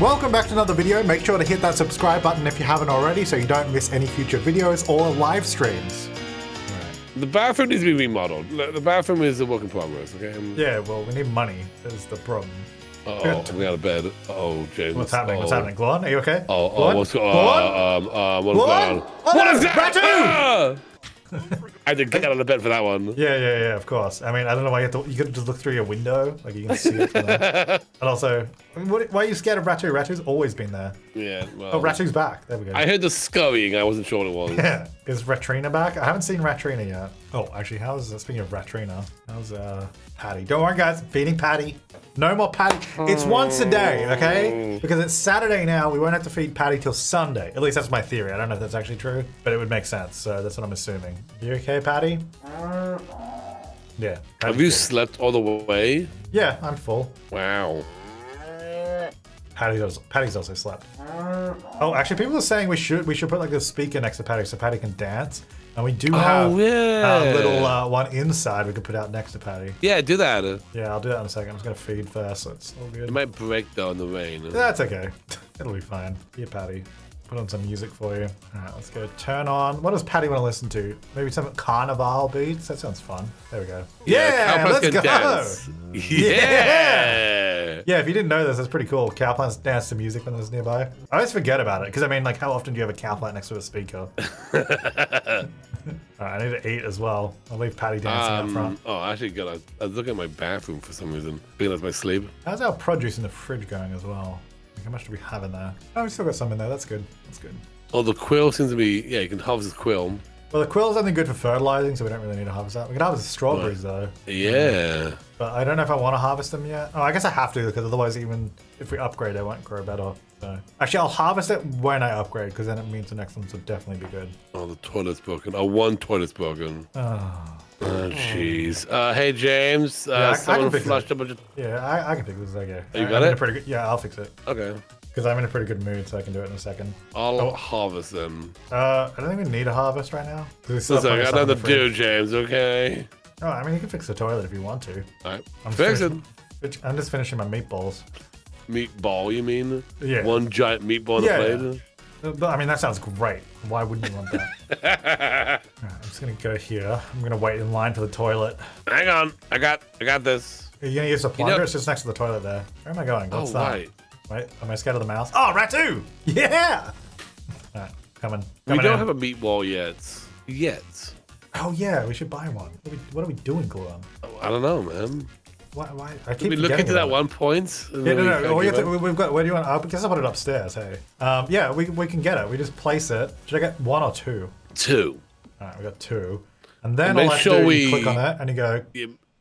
Welcome back to another video. Make sure to hit that subscribe button if you haven't already so you don't miss any future videos or live streams. The bathroom needs to be remodeled. The bathroom is a work in progress, okay? Yeah, well, we need money. That's the problem. Uh-oh, we out of bed. Oh, James. What's happening? What's happening? Gluon, are you okay? Oh, Gluon? What's going on? What is that? Ratu! I had to get out of the bed for that one. Yeah, of course. I mean, I don't know why you have to. You could just look through your window, like you can see it. And also, I mean, why are you scared of Ratu? Ratu's always been there. Yeah. Well, oh, Ratu's back. There we go. I heard the scurrying. I wasn't sure what it was. Yeah. Is Ratrina back? I haven't seen Ratrina yet. Oh, actually, how's speaking of Ratrina? How's Patty? Don't worry, guys. Feeding Patty. No more Patty. It's once a day, okay? Because it's Saturday now. We won't have to feed Patty till Sunday. At least that's my theory. I don't know if that's actually true, but it would make sense. So that's what I'm assuming. You okay, Patty? Yeah. Have you slept all the way? Yeah, I'm full. Wow. Patty's also slept. Oh, actually, people are saying we should put like a speaker next to Patty so Patty can dance. And we do have a little one inside we could put out next to Patty. Yeah, do that. Yeah, I'll do that in a second. I'm just gonna feed first. So it's all good. It might break though in the rain. That's okay. It'll be fine. Here, Patty. Put on some music for you. All right, let's go. Turn on. What does Patty want to listen to? Maybe some carnival beats. That sounds fun. There we go. Yeah, let's go. Dance. Yeah. Yeah. If you didn't know this, that's pretty cool. Cowplants dance to music when there's nearby. I always forget about it because I mean, like, how often do you have a cowplant next to a speaker? All right, I need to eat as well. I'll leave Patty dancing up front. Oh, actually, good. I was looking at my bathroom for some reason. That's my sleep. How's our produce in the fridge going as well? How much do we have in there? Oh, we still got some in there. That's good. That's good. Oh, the quill seems to be... Yeah, you can harvest the quill. Well, the quill is only good for fertilizing, so we don't really need to harvest that. We can harvest the strawberries, though. Yeah. But I don't know if I want to harvest them yet. Oh, I guess I have to, because otherwise even if we upgrade, they won't grow better. So. Actually, I'll harvest it when I upgrade, because then it means the next ones will definitely be good. Oh, the toilet's broken. Oh, one toilet's broken. Oh. Oh, jeez. Hey, James. Yeah, someone flushed a bunch of... Yeah, I can fix this. Okay. You got it? Pretty good... Yeah, I'll fix it. Okay. Because I'm in a pretty good mood, so I can do it in a second. I'll harvest them. I don't even need a harvest right now. Listen, I got nothing to do, James, okay? Oh, I mean, you can fix the toilet if you want to. All right. I'm just finishing my meatballs. Meatball, you mean? Yeah. One giant meatball in a plate? Yeah. But, I mean, that sounds great. Why wouldn't you want that? All right, I'm just going to go here. I'm going to wait in line for the toilet. Hang on. I got this. Are you going to use a plunger? You know, it's just next to the toilet there. Where am I going? What's that? Right. Wait, am I scared of the mouse? Oh, Ratu! Yeah! All right, coming we don't have a meatball yet. Oh, yeah, we should buy one. What are we doing, Gluon? Oh, I don't know, man. Why? I keep looking to that one point. Yeah, no. We've got. Where do you want? I guess I put it upstairs. Hey. Yeah, we can get it. We just place it. Should I get one or two? Two. All right, we got two. And then all I do is click on that and you go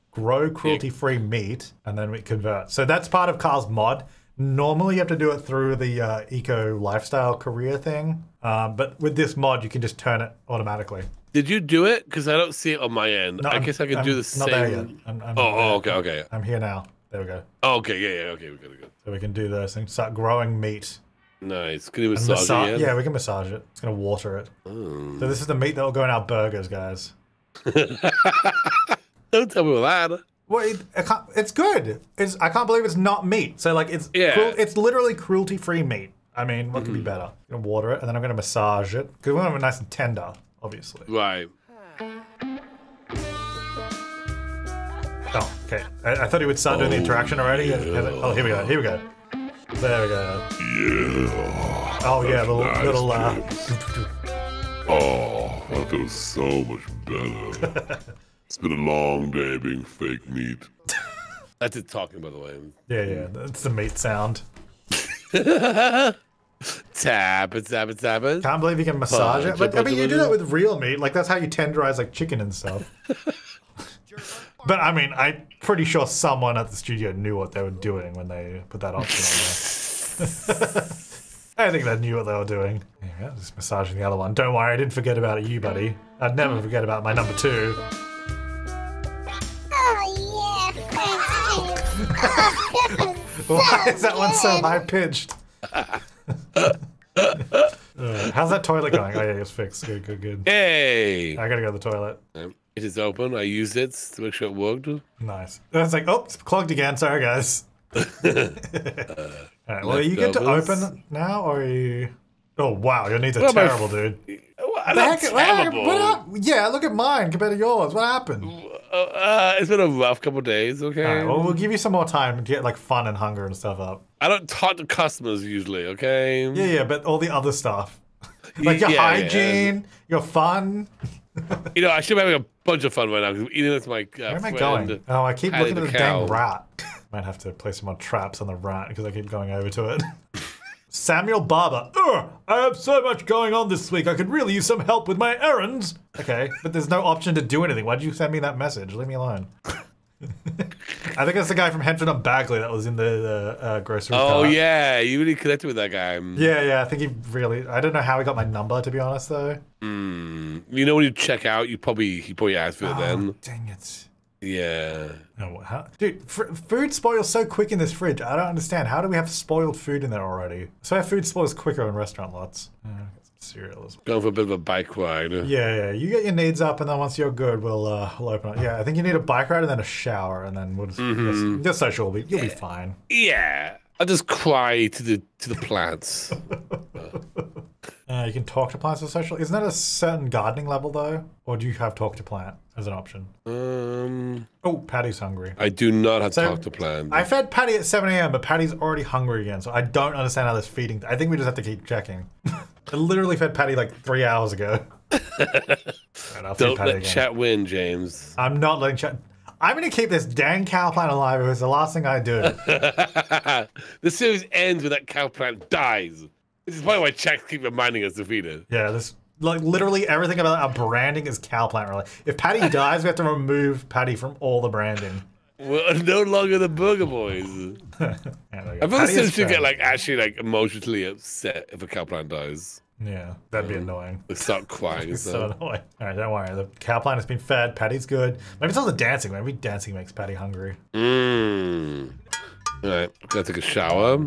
grow cruelty-free meat, and then we convert. So that's part of Carl's mod. Normally you have to do it through the eco lifestyle career thing, but with this mod you can just turn it automatically. Did you do it? Because I don't see it on my end. No, I guess I can do the same. Not there yet. Okay. I'm here now. There we go. Oh, okay, okay, we're good. So we can do this and start growing meat. Nice. Can you massage it? Yeah, we can massage it. It's gonna water it. Mm. So this is the meat that will go in our burgers, guys. Don't tell me about that. Well, it's good. I can't believe it's not meat. So like, it's literally cruelty-free meat. I mean, what could be better? I'm gonna water it and then I'm gonna massage it because we want it nice and tender. Obviously. Right. Oh, okay. I thought he would start doing the interaction already. Yeah. Oh, here we go. There we go. Yeah. Oh, yeah. Little. Oh, that feels so much better. It's been a long day being fake meat. That's it talking, by the way. Yeah. That's the meat sound. Tap it. Can't believe you can massage it. Like, I mean, you do that with real meat. Like, that's how you tenderize, like, chicken and stuff. But, I mean, I'm pretty sure someone at the studio knew what they were doing when they put that option on there. I think they knew what they were doing. Yeah, just massaging the other one. Don't worry, I didn't forget about you, buddy. I'd never forget about my number two. Oh, yeah. Why is that one so high-pitched? How's that toilet going? Oh yeah, it's fixed. Good. Hey! I gotta go to the toilet. It is open. I used it to make sure it worked. Nice. It's like, oh, it's clogged again. Sorry, guys. Well, you get to open now, or are you? Oh wow, your knees are terrible, dude. Yeah, look at mine compared to yours. What happened? It's been a rough couple of days. Okay. Right, well, we'll give you some more time to get like fun and hunger and stuff up. I don't talk to customers usually. Okay. Yeah, yeah, but all the other stuff, like your hygiene, your fun. You know, I should be having a bunch of fun right now because eating with my where am I going? Oh, I keep looking at the dang rat. Might have to place some more traps on the rat because I keep going over to it. Samuel Barber. Ugh, I have so much going on this week. I could really use some help with my errands. Okay, but there's no option to do anything. Why did you send me that message? Leave me alone. I think that's the guy from Henfield and Bagley that was in the grocery store. Oh, yeah. You really connected with that guy. Yeah, yeah. I think he really... I don't know how he got my number, to be honest, though. You know when you check out, you probably... He probably asked for it then. Dang it. Yeah. Oh, how? Dude, food spoils so quick in this fridge. I don't understand. How do we have spoiled food in there already? So our food spoils quicker in restaurant lots. Cereal as well. Going for a bit of a bike ride. Yeah, yeah. You get your needs up, and then once you're good, we'll open it. Yeah, I think you need a bike ride and then a shower, and then we'll just your social will be you'll be fine. Yeah, I'll just cry to the plants. You can talk to plants for social. Isn't that a certain gardening level though, or do you have talk to plant as an option? Oh, Patty's hungry. I do not have talk to plant. I fed Patty at 7 AM, but Patty's already hungry again, so I don't understand how this feeding. I think we just have to keep checking. I literally fed Patty like 3 hours ago. Don't let chat win, James. I'm not letting chat. I'm going to keep this dang cow plant alive if it's the last thing I do. The series ends when that cow plant dies. This is probably why chats keep reminding us to feed it. Yeah, this like literally everything about our branding is cow plant related. If Patty dies, we have to remove Patty from all the branding. We're no longer the Burger Boys. Yeah, I feel the Sims should get like actually like emotionally upset if a cow plant dies. Yeah, that'd be annoying. They start crying. It's so annoying. All right, don't worry. The cow plant has been fed. Patty's good. Maybe it's all the dancing. Maybe dancing makes Patty hungry. All right, I'm gonna take a shower.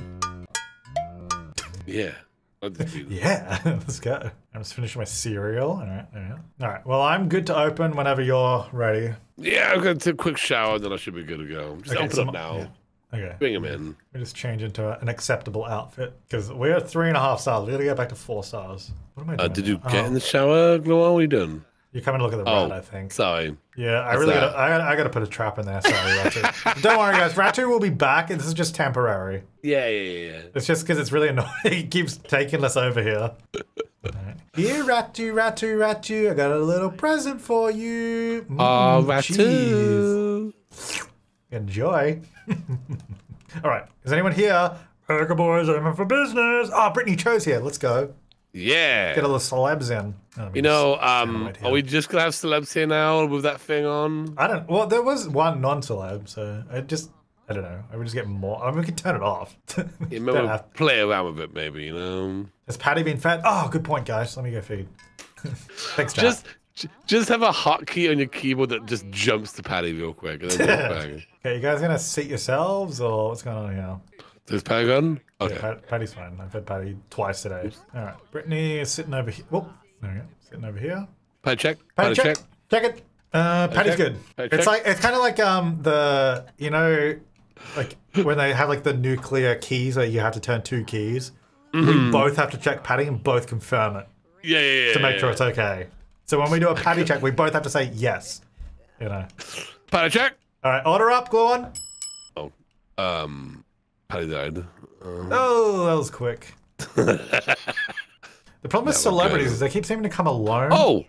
Yeah. Yeah, let's go. I'm just finishing my cereal. All right, there we go. All right, well, I'm good to open whenever you're ready. Yeah, I'm going to take a quick shower, then I should be good to go. Just open up now. Yeah. Okay. Bring them in. We just change into an acceptable outfit because we're 3.5 stars. We got to go back to 4 stars. What am I doing? Did you get in the shower, Gluon? What are you doing? You're coming to look at the rat, I think. Sorry. Yeah, I really got. I got to put a trap in there. Sorry, Ratu. Don't worry, guys. Ratu will be back. This is just temporary. Yeah, yeah, yeah. It's just because it's really annoying. It keeps taking us over here. Right. Here, Ratu, Ratu, Ratu. I got a little present for you. Oh, Ratu. Geez. Enjoy. All right. Is anyone here? Burger Boys, open for business. Oh, Brittany Cho's here. Let's go. Yeah. Get all the celebs in. You know, are we just going to have celebs here now with that thing on? I don't... Well, there was one non-celeb, so I don't know. I would just get more... I mean, we could turn it off. Yeah, maybe we'll play around with it, maybe, you know? Has Patty been fed? Oh, good point, guys. Let me go feed. Thanks, Jack. Just have a hotkey on your keyboard that just jumps to Patty real quick. And then okay, you guys going to seat yourselves, or what's going on here? There's Patty gone? Okay. Yeah, Patty's fine. I've had Patty twice today. All right. Brittany is sitting over here. Whoop. There we go. Sitting over here. Patty check. Patty check. Check it. Patty's good. It's like it's kind of like the you know like when they have like the nuclear keys where you have to turn 2 keys. We both have to check Patty and both confirm it. Yeah, yeah, yeah. To make sure it's okay. So when we do a Patty check, we both have to say yes. You know. Patty check. All right. Order up, Gluon. Oh. Patty died. Oh, that was quick. The problem with celebrities is they keep seeming to come alone. Oh,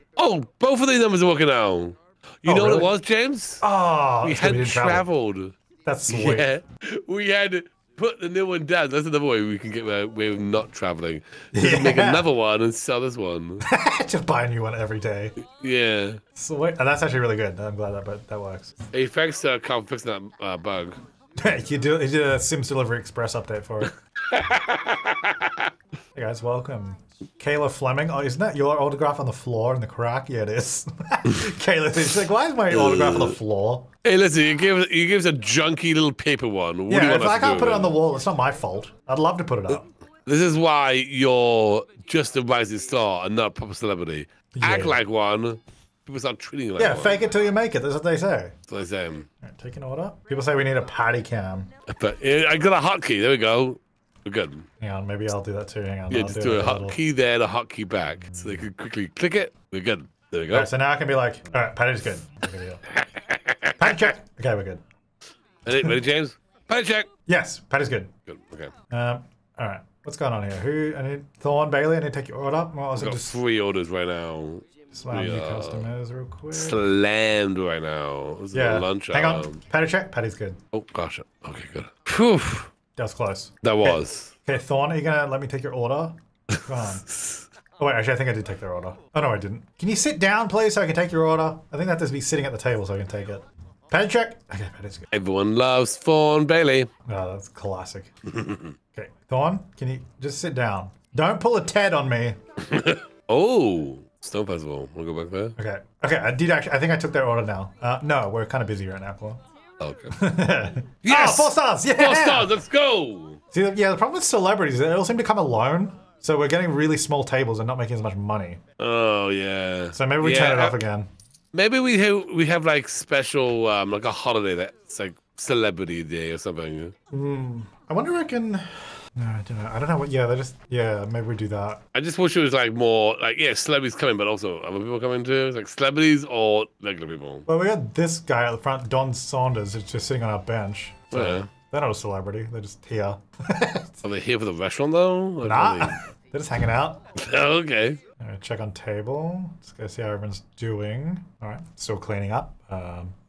both of these numbers are working out. You know what it was, James? Oh, we had traveled. That's sweet. Yeah, we had put the new one down. That's another way we can get away with not traveling. Yeah. Make another one and sell this one. Just buy a new one every day. Yeah. Sweet. And that's actually really good. I'm glad that works. Hey, thanks, Carl, for fixing that bug. You did a Sims Delivery Express update for it. Hey guys, welcome. Kayla Fleming. Oh, isn't that your autograph on the floor in the crack? Yeah, it is. Kayla, she's like, why is my autograph on the floor? Hey, listen, you give us a junky little paper one. What do you want if I can't put it on the wall, it's not my fault. I'd love to put it up. This is why you're just a rising star and not a proper celebrity. Yeah. Act like one. People start treating you like one. Fake it till you make it. That's what they say. That's what they say. All right, take an order. People say we need a patty cam. But I got a hotkey. There we go. We're good. Hang on, maybe I'll do that too. Hang on. Yeah, I'll just do a hotkey there, a hotkey back, so they can quickly click it. We're good. There we go. All right, so now I can be like, all right, Patty's good. Patty check. Okay, we're good. Ready, James? Patty check. Yes, Patty's good. Good. Okay. All right. What's going on here? Who? I need Thorn Bailey. I need to take your order. Well, I've got just three orders right now. Slam your customers real quick. Slammed right now. This is lunch. Hang on. Patty check. Patty's good. Oh gosh. Okay, good. Phew. That was close. That was. Okay, Thorn, are you gonna let me take your order? Go on. Oh wait, actually, I think I did take their order. Oh no, I didn't. Can you sit down, please, so I can take your order? I think that has to be sitting at the table so I can take it. Patty check. Okay, Patty's good. Everyone loves Thorn Bailey. Oh, that's classic. Okay, Thorn, can you just sit down? Don't pull a Ted on me. Oh, Stone Festival. We'll go back there. Okay. Okay, I did actually. I think I took their order now. No, we're kind of busy right now, Claw. Okay. Yes! Oh, 4 stars! Yeah! 4 stars, let's go! See, yeah, the problem with celebrities is they all seem to come alone, so we're getting really small tables and not making as much money. Oh, yeah. So maybe we turn it off again. Maybe we have like special, like a holiday that's like celebrity day or something. Mm, I wonder if I can... No, I don't know. I don't know what, yeah, they just, yeah, maybe we do that. I just wish it was like more, like, yeah, celebrities coming, but also other people coming too. It's like celebrities or regular people. Well, we got this guy at the front, Don Saunders, who's just sitting on our bench. So yeah. They're not a celebrity, they're just here. Are they here for the restaurant though? Like, nah, they're just hanging out. Okay. All right, check on table. Let's go see how everyone's doing. All right, still cleaning up.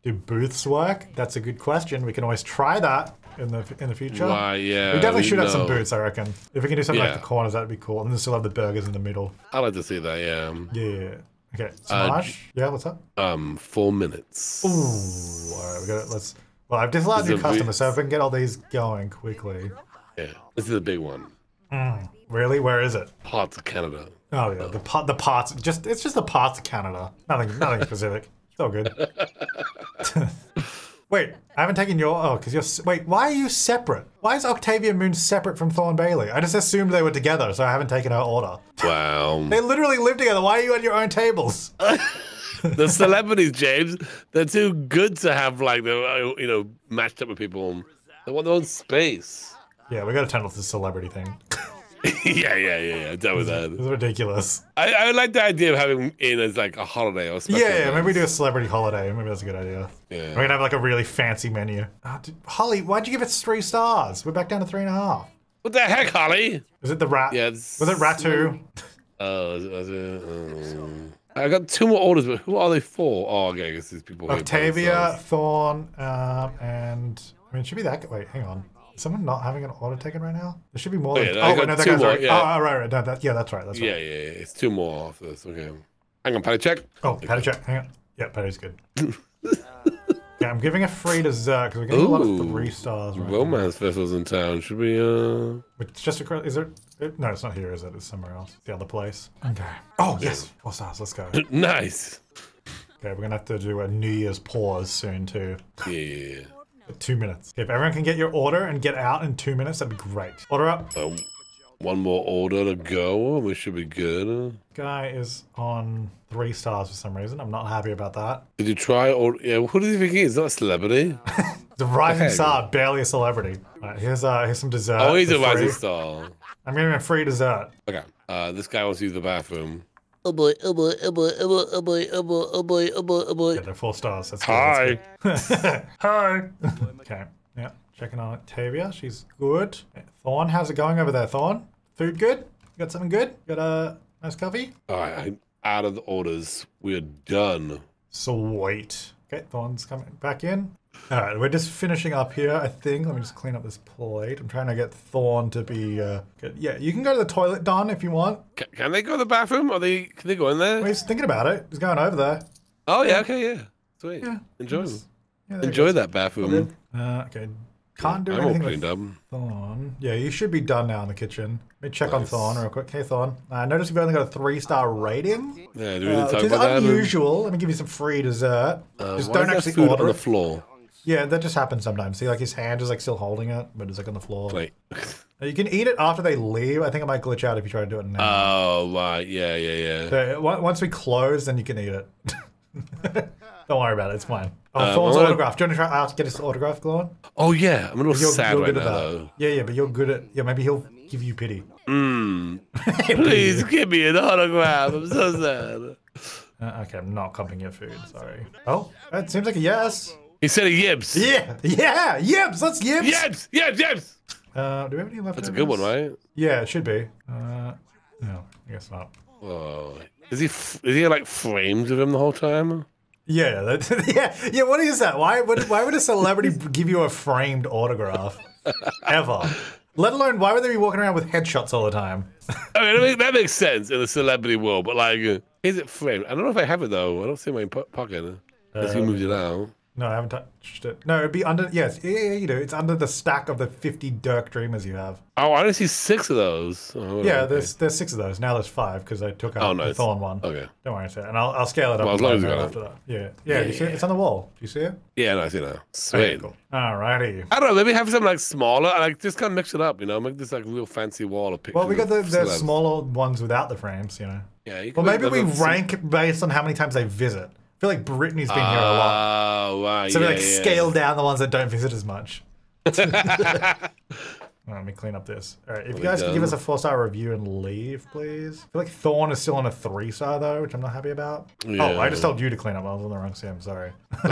Do booths work? That's a good question. We can always try that. In the future, yeah, we definitely should have some booths. I reckon if we can do something like the corners, that'd be cool. And then still have the burgers in the middle. I'd like to see that. Yeah. Yeah. Okay. Smash. Yeah. What's up? 4 minutes. Ooh. All right. We got it. Let's. Well, I've disallowed new customers, so if we can get all these going quickly. Yeah. This is a big one. Mm. Really? Where is it? Parts of Canada. Oh yeah. The parts. Just it's just the parts of Canada. Nothing specific. It's all good. Wait, I haven't taken your. Oh, because you're. Wait, why are you separate? Why is Octavia Moon separate from Thorn Bailey? I just assumed they were together, so I haven't taken her order. Wow. They literally live together. Why are you at your own tables? The celebrities, James. They're too good to have, like, you know, matched up with people. They want their own space. Yeah, we got to turn off the celebrity thing. Yeah. Done with that. It's ridiculous. I would like the idea of having it as like a holiday or something. Yeah, maybe we do a celebrity holiday. Maybe that's a good idea. Yeah. We're gonna have like a really fancy menu. Oh, Holly, why'd you give it 3 stars? We're back down to 3.5. What the heck, Holly? Is it the rat? Yeah. Was it Ratu? Oh, I got 2 more orders, but who are they for? Oh, okay, I guess these people. Octavia, Thorn, and I mean, it should be that. Wait, hang on. Is someone not having an order taken right now? There should be more. Than... Oh, wait, no, that guy's more, Oh, right. No, that, that's right. That's right. Yeah. It's 2 more after this. Okay. Hang on, Patty check. Oh, Patty check. Hang on. Yeah, Patty's good. Yeah, I'm giving a free dessert because we're getting a lot of 3 stars right now. Romance festivals in town. Should we, It's just across. Is there. No, it's not here, is it? It's somewhere else. It's the other place. Okay. Oh, yes. 4 stars. Let's go. Nice. Okay, we're going to have to do a New Year's pause soon, too. Yeah. 2 minutes. If everyone can get your order and get out in 2 minutes, that'd be great. Order up. 1 more order to go. We should be good. Guy is on 3 stars for some reason. I'm not happy about that. Did you try or yeah? Who do you think he is? Not a celebrity. The rising star, barely a celebrity. All right, here's some dessert. Oh, he's a rising star. I'm giving him a free dessert. Okay. This guy wants to use the bathroom. Oh boy, oh boy, oh boy, oh boy, oh boy, oh boy, oh boy, oh boy, oh boy. Yeah, they're 4 stars. That's good. Hi. Hi. Okay. Yeah. Checking on Octavia. She's good. Okay. Thorn, how's it going over there, Thorn? Food good? You got something good? You got a nice coffee? All right. I'm out of the orders. We're done. Sweet. Okay. Thorn's coming back in. All right. We're just finishing up here, I think. Let me just clean up this plate. I'm trying to get Thorn to be... good. Yeah, you can go to the toilet, Don, if you want. Can they go to the bathroom? Can they go in there? Well, he's thinking about it. He's going over there. Oh, yeah. Okay, yeah. Sweet. Yeah. Enjoy them. Yeah, enjoy that bathroom. Okay. Can't do anything with Thorn. Yeah, you should be done now in the kitchen. Let me check on Thorn real quick. Hey, Thorn. I noticed you've only got a 3-star rating. Yeah, do we talk about that? Which is unusual. Let me give you some free dessert. Just don't actually order it on the floor. Yeah, that just happens sometimes. See, like his hand is like still holding it, but it's like on the floor. Wait. You can eat it after they leave. I think it might glitch out if you try to do it now. Oh, right. Yeah. So, once we close, then you can eat it. Don't worry about it. It's fine. Thorn's autograph. Do you want to try to get his autograph, Gluon? Oh, yeah. I'm a little sad right now, though. Yeah, yeah, but you're good at... Yeah, maybe he'll give you pity. Mm. Please give me an autograph. I'm so sad. Okay, I'm not comping your food. Sorry. Oh, that seems like a yes. He said a yips. Yeah, yeah, yips. Let's yips. Yips, yips, yips. Do we have any left? That's a good one, right? Yeah, it should be. No, I guess not. Oh, is he like frames of him the whole time? Yeah, yeah. What is that? Why would a celebrity give you a framed autograph ever? Let alone why would they be walking around with headshots all the time? I mean, that makes sense in the celebrity world, but like, is it framed? I don't know if I have it though. I don't see my pocket. Unless you moved it out. No, I haven't touched it. No, it'd be under. Yes, yeah, you do. It's under the stack of the 50 Dirk Dreamers you have. Oh, I only see 6 of those. Oh, yeah, okay. there's 6 of those. Now there's 5 because I took out the Thorn one. Okay, don't worry about it. And I'll scale it up after that. Yeah, yeah. You see it? It's on the wall. Do you see it? Yeah, no, I see it now. Sweet. Okay, cool. Alrighty. I don't know. Maybe have something like smaller. I like just kind of mix it up. You know, make this like real fancy wall of pictures. Well, we got the smaller ones without the frames. You know. Yeah. You maybe we rank based on how many times they visit. I feel like Brittany's been here a lot. Oh, wow. So we scale down the ones that don't visit as much. Let me clean up this. All right, if you guys could give us a 4-star review and leave, please. I feel like Thorn is still on a 3-star, though, which I'm not happy about. Yeah. Oh, I just told you to clean up. I was on the wrong sim, sorry. Oh,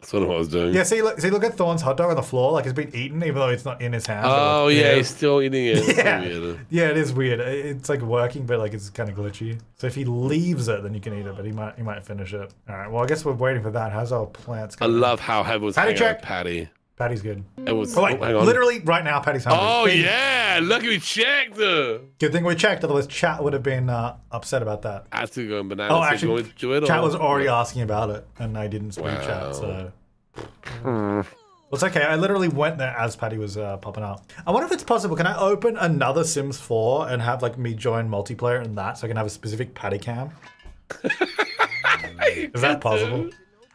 that's not what I was doing. Yeah, see, look at Thorn's hot dog on the floor. Like, it's been eaten, even though it's not in his hand. Oh, like, yeah, he's still eating it. Yeah. So weird. Yeah, it is weird. It's, like, working, but, like, it's kind of glitchy. So if he leaves it, then you can eat it, but he might finish it. All right, well, I guess we're waiting for that. How's our plants going? I love how Hebble's hanging out with Patty. Patty's good. It was, like, hang on. Literally right now, Patty's hungry. Oh, yeah. Lucky we checked. Good thing we checked. Otherwise, chat would have been upset about that. I had to go bananas. Oh, actually, chat was already asking about it, and I didn't speak chat, so... It's okay. I literally went there as Patty was popping up. I wonder if it's possible. Can I open another Sims 4 and have, like, me join multiplayer and that so I can have a specific Patty cam? Is that possible?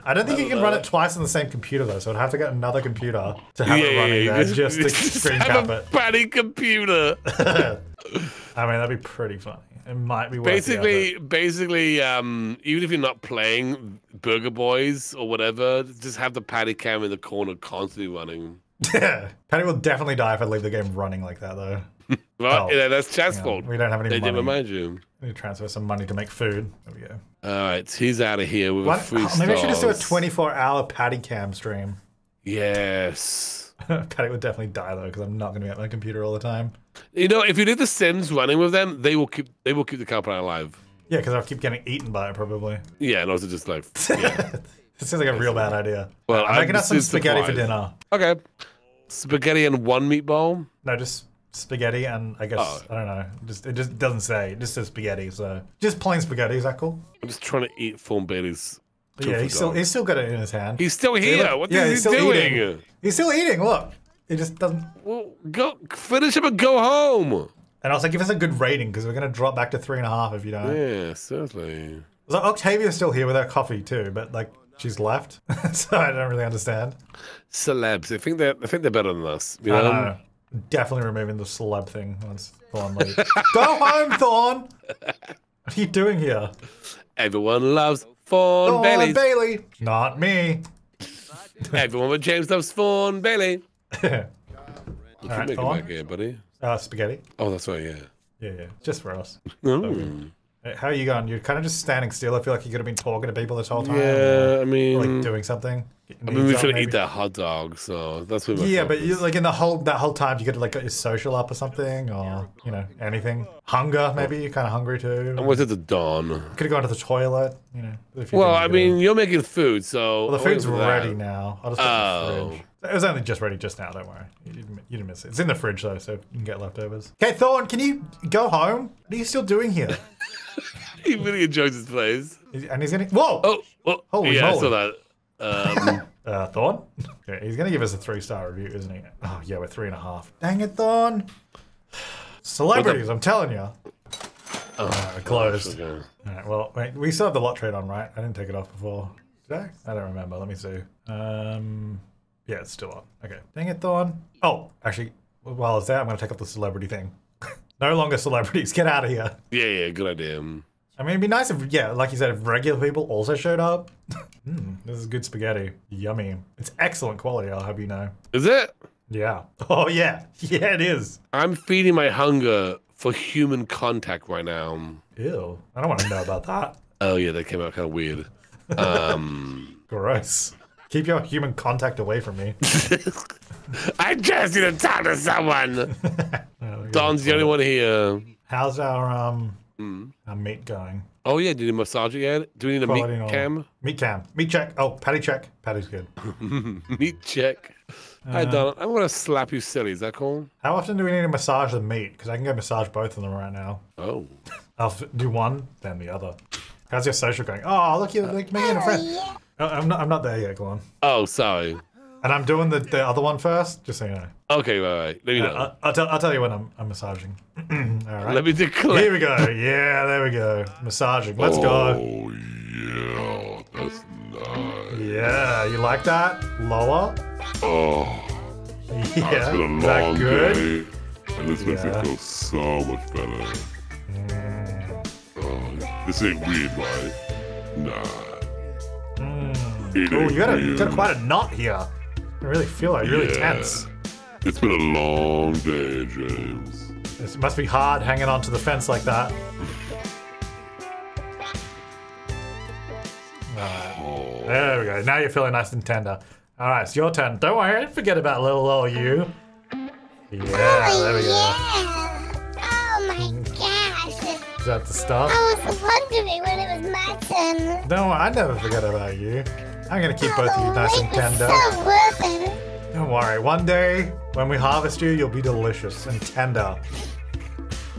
I don't think you can run it twice on the same computer, though, so I'd have to get another computer to have it running there just to screen cap it. Patty computer. I mean, that'd be pretty funny. It might be worth Basically, even if you're not playing Burger Boys or whatever, just have the Patty cam in the corner constantly running. Yeah. Patty will definitely die if I leave the game running like that, though. Well, yeah, that's chat's fault. We don't have any money. They didn't remind you. We need to transfer some money to make food. There we go. All right, he's out of here with a free stars. Maybe I should just do a 24-hour Patty cam stream. Yes. Patty would definitely die though, because I'm not going to be at my computer all the time. You know, if you leave the Sims running with them, they will keep the company alive. Yeah, because I'll keep getting eaten by it probably. Yeah, and also just like. Yeah. This seems like a real bad idea. Well, I'm gonna have some spaghetti for dinner. Okay. Spaghetti and one meatball? No, just. Spaghetti and I guess I don't know. It just doesn't say. It just says spaghetti. So just plain spaghetti. Is that cool? I'm just trying to eat Thorn Bailey's. Yeah, he's still got it in his hand. He's still here. What is he doing? Eating. He's still eating. Look, it just doesn't. Well, go finish him and go home. And also give us a good rating because we're gonna drop back to 3.5 if you don't. Yeah, certainly. So Octavia's still here with her coffee too, but like. She's left, so I don't really understand. Celebs, I think they're better than us. You know? I know. Definitely removing the celeb thing once Thorn leaves. Go home, Thorn! What are you doing here? Everyone loves Thorn Bailey. Bailey! Not me. Everyone but James loves Thorn Bailey. All right, make Thorn. It back here, buddy. Spaghetti. Oh, that's right, yeah. Yeah, yeah, just for us. Mm. How are you going? You're kind of just standing still. I feel like you could have been talking to people this whole time. Yeah, I mean... Or like doing something. I mean, we should eat that hot dog, so that's what we're Yeah, but you, like in that whole time, you could have like got your social up or something, or, you know, anything. Hunger, maybe. You're kind of hungry too. And was it the dawn? Could have gone to the toilet, you know. Well, I mean, you're making food, so... Well, the food's ready now. I'll just put it in the fridge. It was only just ready just now, don't worry. You didn't miss it. It's in the fridge, though, so you can get leftovers. Okay, Thorn, can you go home? What are you still doing here? He really enjoys his plays. And he's gonna... Whoa! Oh, well, holy moly. I saw that. Thorn? Okay, he's gonna give us a 3-star review, isn't he? Oh, yeah, we're 3.5. Dang it, Thorn! Celebrities, I'm telling you. Oh, closed. Okay. All right, well, wait, we still have the lot trade on, right? I didn't take it off before. Did I? I don't remember. Let me see. Yeah, it's still on. Okay. Dang it, Thorn. Oh, actually, while it's there, I'm gonna take up the celebrity thing. No longer celebrities. Get out of here. Yeah, yeah, good idea. I mean, it'd be nice if, yeah, like you said, if regular people also showed up. This is good spaghetti. Yummy. It's excellent quality, I'll have you know. Is it? Yeah. Oh, yeah. Yeah, it is. I'm feeding my hunger for human contact right now. Ew. I don't want to know about that. Oh, yeah, that came out kind of weird. Gross. Keep your human contact away from me. I just need to talk to someone. Oh, Don's the only one here. How's our meat going? Oh yeah, did you massage it yet? Do we need a meat cam? Meat cam. Meat check. Oh, Patty check. Patty's good. Meat check. Hi Don, I want to slap you silly. Is that cool? How often do we need to massage the meat? Because I can go massage both of them right now. Oh. I'll do one, then the other. How's your social going? Oh, look, you're like me and a friend. Yeah. Oh, I'm not there yet, Gluon. Oh, sorry. And I'm doing the other one first, just so you know. Okay, right. Let me know. I'll tell you when I'm massaging. All right. Let me declare. Here we go. Yeah, there we go. Massaging. Let's go. Oh, yeah. That's nice. Yeah. You like that? Lower? Oh. Yeah. It's been a long day, and this makes me feel so much better. Mm. Oh, this ain't weird, right? Nah. Mm. Oh, you got quite a knot here. I really feel like really tense. It's been a long day, James. It must be hard hanging onto the fence like that. Alright. There we go. Now you're feeling nice and tender. Alright, it's your turn. Don't worry, I didn't forget about little old you. Yeah, there we go. Oh my gosh. Is that the stop? I was wondering when it was my turn. No, I never forget about you. I'm gonna keep both of you nice and tender. So worth it. Don't worry, one day when we harvest you, you'll be delicious and tender.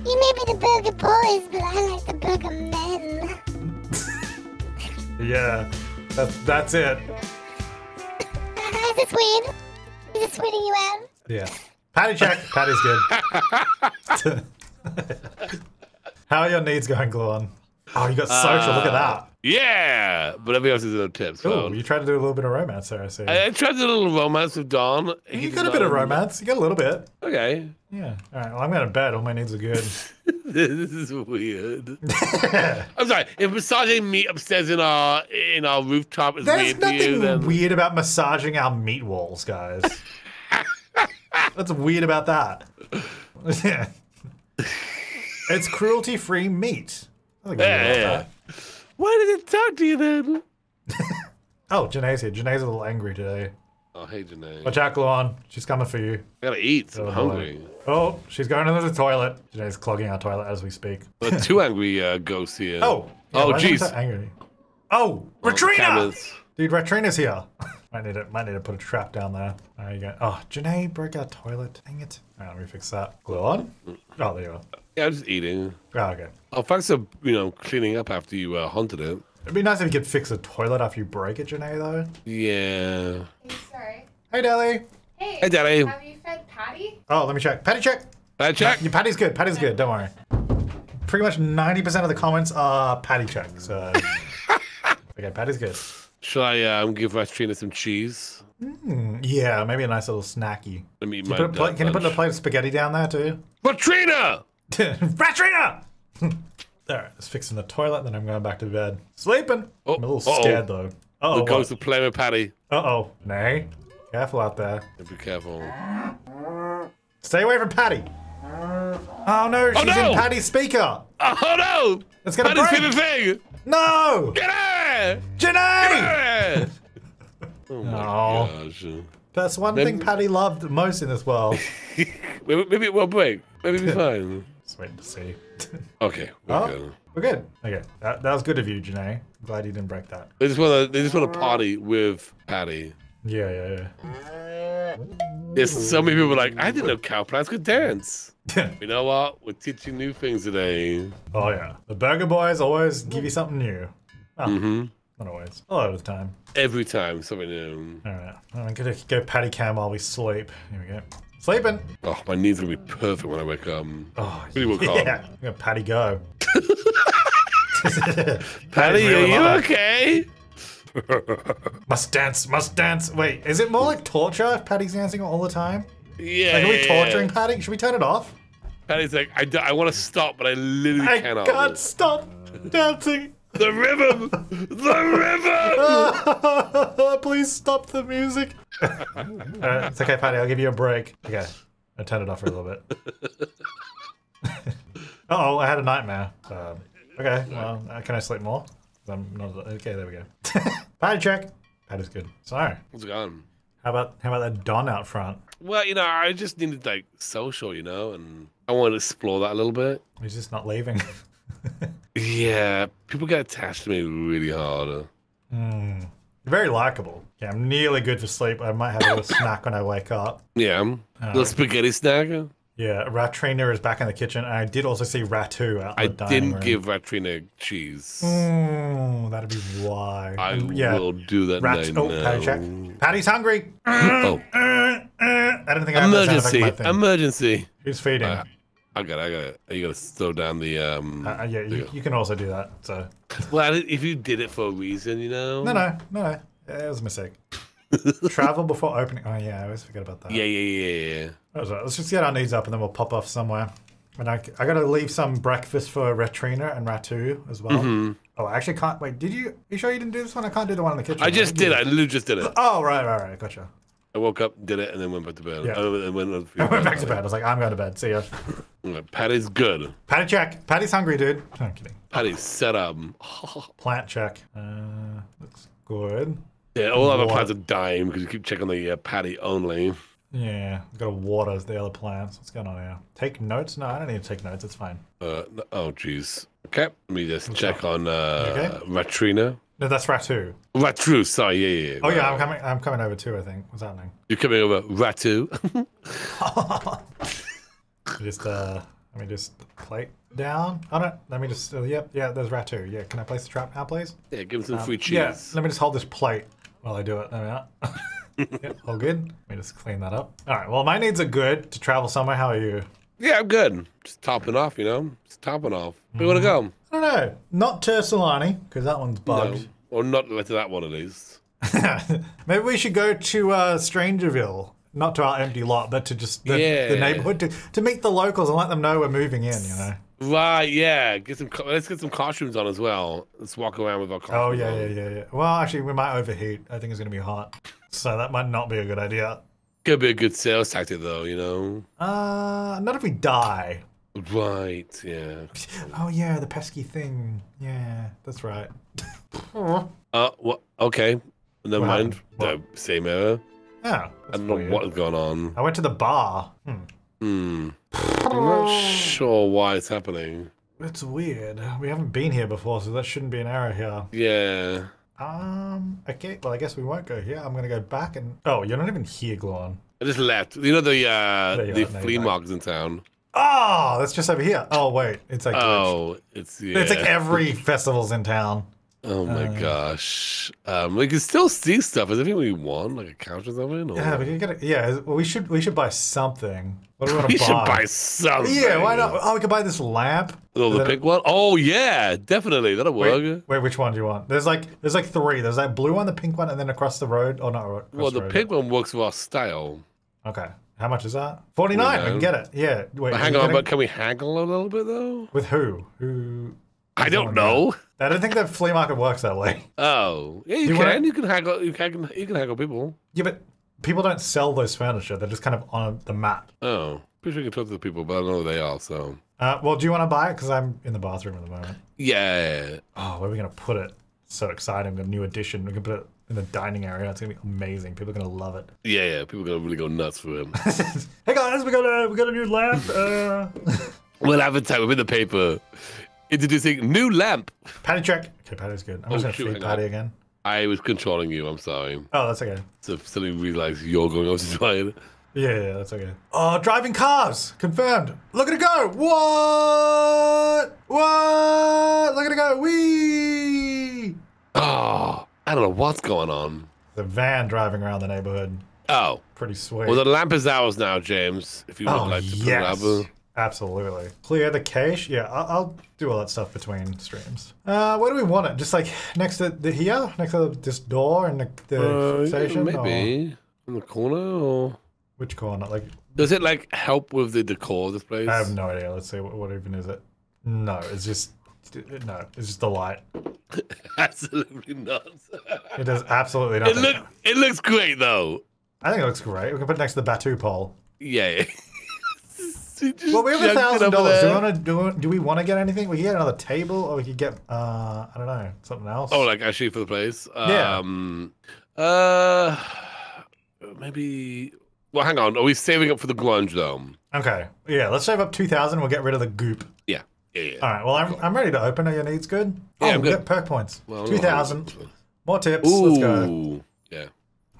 You may be the Burger Boys, but I like the Burger Men. Yeah, that's it. Is this weird? Is this weirding you out? Yeah. Patty check. Patty's good. How are your needs going, Gluon? Oh, you got social, look at that. Yeah, but everybody else has no tips. Oh, you tried to do a little bit of romance there, I see. I tried to do a little romance with Don. You got a bit of romance. You got a little bit. Okay. Yeah. All right. Well, I'm going to bet all my needs are good. This is weird. I'm sorry. If massaging meat upstairs in our rooftop is weird for you, then... There's nothing weird about massaging our meat walls, guys. What's weird about that? Yeah. It's cruelty-free meat. I think yeah. Why did it talk to you then? Oh, Janae's here. Janae's a little angry today. Oh, hey, Janae. Watch out, Gluon. She's coming for you. I gotta eat. I'm hungry. Oh, she's going into the toilet. Janae's clogging our toilet as we speak. But two angry ghosts here. Oh. Yeah, oh, jeez. Oh, Ratrina! Dude, Ratrina's here. Might need to put a trap down there. There you go. Oh, Janae broke our toilet. Dang it. All right, let me fix that. Gluon? Oh, there you are. Yeah, I'm just eating. Oh, okay. Oh, thanks for, you know, cleaning up after you haunted it. It'd be nice if you could fix a toilet after you break it, Janae, though. Yeah. Hey, sorry. Hey, Deli. Hey. Hey, Deli. Have you fed Patty? Oh, let me check. Patty check. Patty check. No, Patty's good. Patty's good. Don't worry. Pretty much 90% of the comments are Patty check, so. Okay, Patty's good. Shall I give Ratrina some cheese? Mm, yeah, maybe a nice little snacky. Let me eat my Can you put a plate of spaghetti down there, too? Ratrina! Ratrina! All right, it's fixing the toilet, then I'm going back to bed. Sleeping. Oh, I'm a little scared though. Uh oh, the ghost of play with Patty. Uh oh, nay, careful out there. Be careful. Stay away from Patty. Oh no, she's in Patty's speaker. Oh no, it's gonna break. Patty's favorite thing. No. Get her, Janae. Oh my gosh. That's one thing Patty loved most in this world. Maybe it will break. Maybe it'll be fine. Just waiting to see. Okay. We're good. Okay. That was good of you, Janae. I'm glad you didn't break that. They just want to party with Patty. Yeah. There's so many people like, I didn't know cow plants could dance. You know what? We're teaching new things today. Oh, yeah. The Burger Boys always give you something new. Oh. Mm-hmm. Not always. A lot of the time. Every time, something new. All right. I'm going to go Patty cam while we sleep. Here we go. Sleeping. Oh, my knees are going to be perfect when I wake up. Oh, really yeah. I'm going to Patty go. Patty, are you okay? Must dance, must dance. Wait, is it more like torture if Patty's dancing all the time? Yeah. Like, are we torturing Patty? Should we turn it off? Patty's like, I want to stop, but I literally cannot. I can't stop. dancing. The rhythm! The rhythm! Please stop the music. It's okay, Patty. I'll give you a break. Okay. I turned it off for a little bit. I had a nightmare. Okay, well, can I sleep more? I'm not, okay, there we go. Patty check. Patty's good. So, what's going on? How about that Don out front? Well, you know, I just needed like social, you know, and I wanted to explore that a little bit. He's just not leaving. Yeah, people get attached to me really hard. Very likable. Yeah, I'm nearly good for sleep. I might have a little snack when I wake up. Yeah, a little spaghetti snack. Yeah, Ratrina is back in the kitchen. And I did also see Ratu out in the dining room. I didn't give Ratrina cheese. That'd be why. I will do that now. Oh, Patty check. Patty's hungry. Oh. I don't think I emergency. Have that emergency. Who's feeding? I got it. You gotta slow down the. Yeah, you can also do that. So. Well, if you did it for a reason, you know. No. It was a mistake. Travel before opening. Oh yeah, I always forget about that. Yeah. That's right. Let's just get our needs up, and then we'll pop off somewhere. And I gotta leave some breakfast for Ratrina and Ratu as well. Oh, I actually can't. Wait, did you? Are you sure you didn't do this one? I can't do the one in the kitchen. I literally just did it. Oh right. Gotcha. I woke up, did it, and then went back to bed. Yeah. I went back to bed. I was like, I'm going to bed. See ya. Patty's good. Patty check. Patty's hungry, dude. No, I'm kidding. Patty's set up. Plant check. Looks good. Yeah, all other plants are dying because you keep checking the Patty only. Yeah, I've got to water the other plants. What's going on here? Take notes? No, I don't need to take notes. It's fine. Oh, jeez. Okay, let me just check on Ratrina. No, that's Ratu. Ratu, sorry, yeah. Oh yeah, I'm coming over too, I think. What's happening? You're coming over, Ratu. Let me just plate down. Yep, there's Ratu. Yeah, can I place the trap now, please? Yeah, give him some free cheese. Yeah, let me just hold this plate while I do it. There we are. Yeah, all good. Let me just clean that up. All right, well, my needs are good to travel somewhere. How are you? Yeah, I'm good. Just topping off, you know? Just topping off. Where you want to go? I don't know. Not to Sulani, because that one's bugged. No, or not to that one, at least. Maybe we should go to StrangerVille. Not to our empty lot, but to just the neighborhood. To meet the locals and let them know we're moving in, you know? Right, yeah. Let's get some costumes on as well. Let's walk around with our costumes on. Yeah. Well, actually, we might overheat. I think it's going to be hot. So that might not be a good idea. Could be a good sales tactic, though, you know? Not if we die. Right, yeah. Oh, yeah, the pesky thing. Yeah, that's right. What? Okay. Never mind. What? No, same error. Yeah. I don't know what has gone on. I went to the bar. I'm not sure why it's happening. It's weird. We haven't been here before, so that shouldn't be an error here. Yeah. Okay, well, I guess we won't go here. I'm going to go back and... Oh, you're not even here, Gluon. I just left. You know the flea markets in town? Oh, that's just over here. Oh, wait. It's like it's like every festival's in town. Oh, my gosh. We can still see stuff. Is there anything we want? Like a couch or something? Or... Yeah, we should buy something. What do we want to buy? We should buy something. Yeah, why not? Oh, we could buy this lamp. Oh, the pink one? Oh, yeah, definitely. That'll work. Wait, which one do you want? There's like three. There's that blue one, the pink one, and then across the road. Oh, no. Well, the pink one works for our style. Okay. How much is that? 49. We can get it. Yeah. Wait. But hang on, but can we haggle a little bit though? With who? I don't know. I don't think the flea market works that way. Oh, yeah, you can haggle people. Yeah, but people don't sell those furniture. They're just kind of on the map. Oh, pretty sure you can talk to the people, but I don't know who they are. So. Well, do you want to buy it? Because I'm in the bathroom at the moment. Yeah. Oh, where are we gonna put it? So exciting! A new addition. We can put it in the dining area. It's gonna be amazing. People are gonna love it. Yeah, people are gonna really go nuts for him. Hey guys, we got a new lamp. We'll advertise. We'll be in the paper. Introducing new lamp. Patty check. Okay, Patty's good. I'm just gonna feed Patty again. I was controlling you. I'm sorry. Oh, that's okay. So suddenly realize you're going over to try it. Yeah, that's okay. Oh, driving cars. Confirmed. Look at it go. What? Look at it go. Wee. Oh, I don't know what's going on. The van driving around the neighborhood. Oh. Pretty sweet. Well, the lamp is ours now, James, if you would like to put it up. Absolutely. Clear the cache. Yeah, I'll do all that stuff between streams. Where do we want it? Just like next to here? Next to this door and the station? Yeah, maybe. In the corner or... Which corner? Like, does it like help with the decor of this place? I have no idea. Let's see. What even is it? No, it's just No, it's just the light. Absolutely not. It does absolutely nothing. It looks great though. I think it looks great. We can put it next to the Batuu pole. Yeah. Well, we have $1,000. Do we want to get anything? We can get another table, or we could get I don't know, something else. Oh, like actually for the place. Yeah. Maybe. Well, hang on. Are we saving up for the grunge dome? Okay. Yeah. Let's save up 2,000. We'll get rid of the goop. Yeah. Yeah. All right. Well, I'm ready to open. Are your needs good? Oh, yeah, I'm good. Get perk points. Well, 2,000. More tips. Ooh. Let's go. Yeah.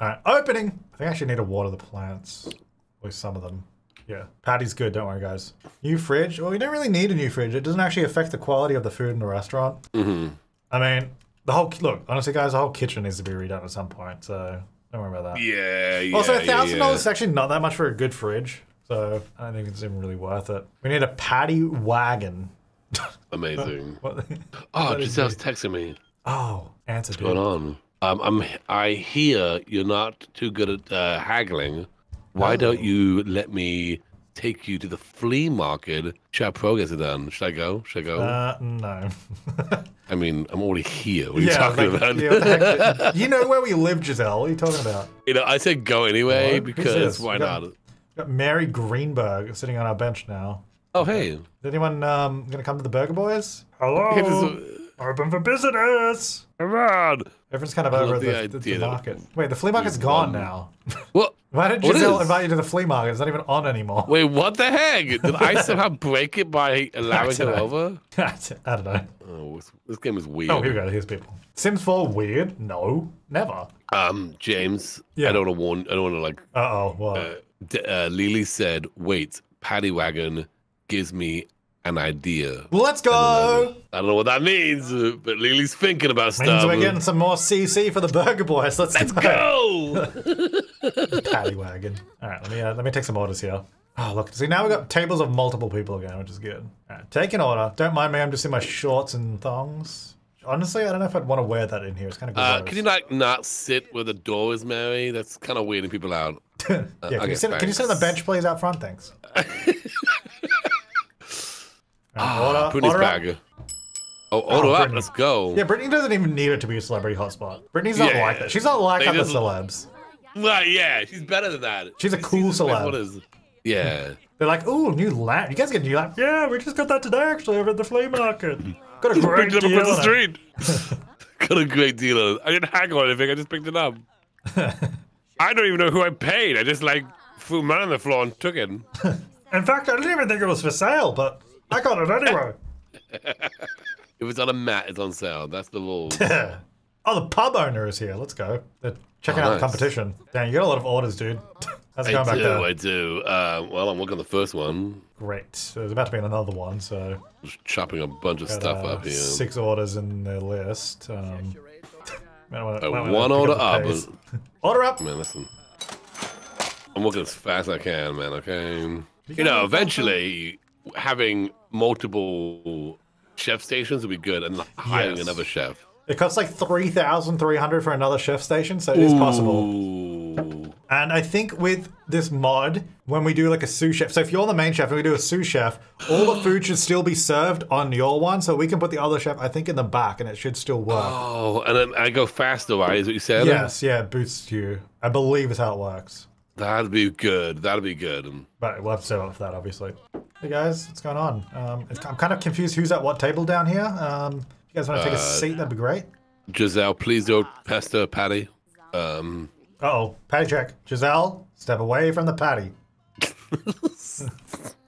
All right. Opening. I think I actually need to water the plants. At least some of them. Yeah. Patty's good, don't worry guys. New fridge. Well, we don't really need a new fridge. It doesn't actually affect the quality of the food in the restaurant. Mm-hmm. I mean, the whole, look, honestly guys, the whole kitchen needs to be redone at some point, so don't worry about that. Yeah, yeah. Also, $1,000 is actually not that much for a good fridge, so I don't think it's even really worth it. We need a Patty wagon. Amazing. Oh, Giselle's texting me. Oh, answer, dude. What's going on? I hear you're not too good at haggling. Why don't you let me take you to the flea market? Should I progress it then? Should I go? Should I go? No. I mean, I'm already here. What are you talking about? Yeah, what the heck? You know where we live, Giselle. What are you talking about? You know, I said go anyway because why not? Got Mary Greenberg sitting on our bench now. Oh, hey. Is anyone going to come to the Burger Boys? Hello. Open for visitors. Come on. Everyone's kind of over the market. Wait, the flea market's gone now. What? Why did Giselle invite you to the flea market? It's not even on anymore. Wait, what the heck? Did I somehow break it by allowing him over? I don't know. Oh, this game is weird. Oh, here we go. Here's people. Sims 4 weird? No, never. James, yeah. I don't want to warn. I don't want to like. Uh-oh, what? Lily said, "Wait, Paddy Wagon gives me an idea." Let's go. I don't know what that means, but Lily's thinking about stuff. We're getting some more CC for the Burger Boys. Let's go. Patty wagon. All right, let me take some orders here. Oh, look, see, now we've got tables of multiple people again, which is good. All right, take an order. Don't mind me, I'm just in my shorts and thongs. Honestly, I don't know if I'd want to wear that in here. It's kind of gross. Can you, like, not sit where the door is, Mary? That's kind of weirding people out. Yeah, can you sit on the bench, please, out front? Thanks. Right, Brittany's bag. Oh, order up, let's go. Yeah, Brittany doesn't even need it to be a celebrity hotspot. Brittany's not like that. She's not like other celebs. Well, yeah, she's better than that. She's a cool celeb. Yeah. They're like, ooh, new lamp. You guys get a new lamp? Yeah, we just got that today, actually, over at the flea market. Got a great deal. Picked it up across the street. Got a great deal. I didn't haggle or anything. I just picked it up. I don't even know who I paid. I just, like, threw money on the floor and took it. In fact, I didn't even think it was for sale, but I got it anyway. If it's on a mat, it's on sale. That's the law. Oh, the pub owner is here. Let's go. They're checking out the competition. Damn, you got a lot of orders, dude. How's it going back there? I do. Well, I'm working on the first one. Great. So there's about to be another one, so. Just chopping a bunch of stuff up here. 6 orders in the list. One order up. Order up! Man, listen. I'm working as fast as I can, man, okay? You know, eventually, having multiple chef stations would be good, and hiring another chef. It costs like $3,300 for another chef station, so it is possible. And I think with this mod, when we do like a sous chef, so if you're the main chef and we do a sous chef, all the food should still be served on your one, so we can put the other chef, I think, in the back, and it should still work. Oh, and then I go faster, right? Is what you said? Yes, yeah, it boosts you. I believe is how it works. That'd be good. That'd be good. But we'll have to set up for that, obviously. Hey guys, what's going on? I'm kind of confused who's at what table down here. You guys want to take a seat? That'd be great. Giselle, please don't pester Patty. Uh-oh. Patty check. Giselle, step away from the Patty.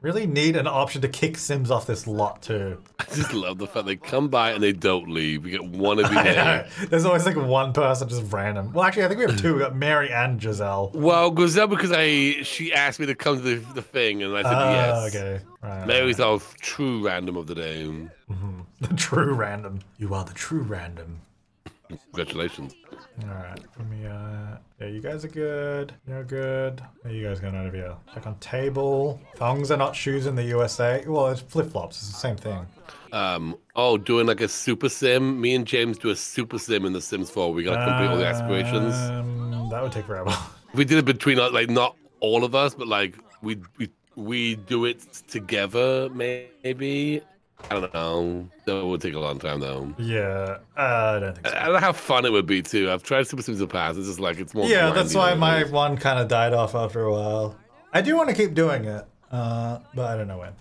Really need an option to kick Sims off this lot, too. I just love the fact they come by and they don't leave. We get one of you. There's always like one person just random. Well, actually, I think we have 2. We got Mary and Giselle. Well, Giselle, because she asked me to come to the thing, and I said yes. Okay. Right, Mary's our true random of the day. Mm-hmm. The true random. You are the true random. Congratulations. All right. Let me, yeah, you guys are good. You're good. What are you guys going on over here? Check on table. Thongs are not shoes in the USA. Well, it's flip-flops. It's the same thing. Oh, doing like a super sim. Me and James do a super sim in The Sims 4. We got to complete all the aspirations. That would take forever. We did it between, like, not all of us, but, like, we do it together, maybe. I don't know. That would take a long time, though. Yeah, I don't think so. I don't know how fun it would be, too. I've tried Super Sims in the past. It's just like, it's more... Yeah, that's why my one kind of died off after a while. I do want to keep doing it, but I don't know when.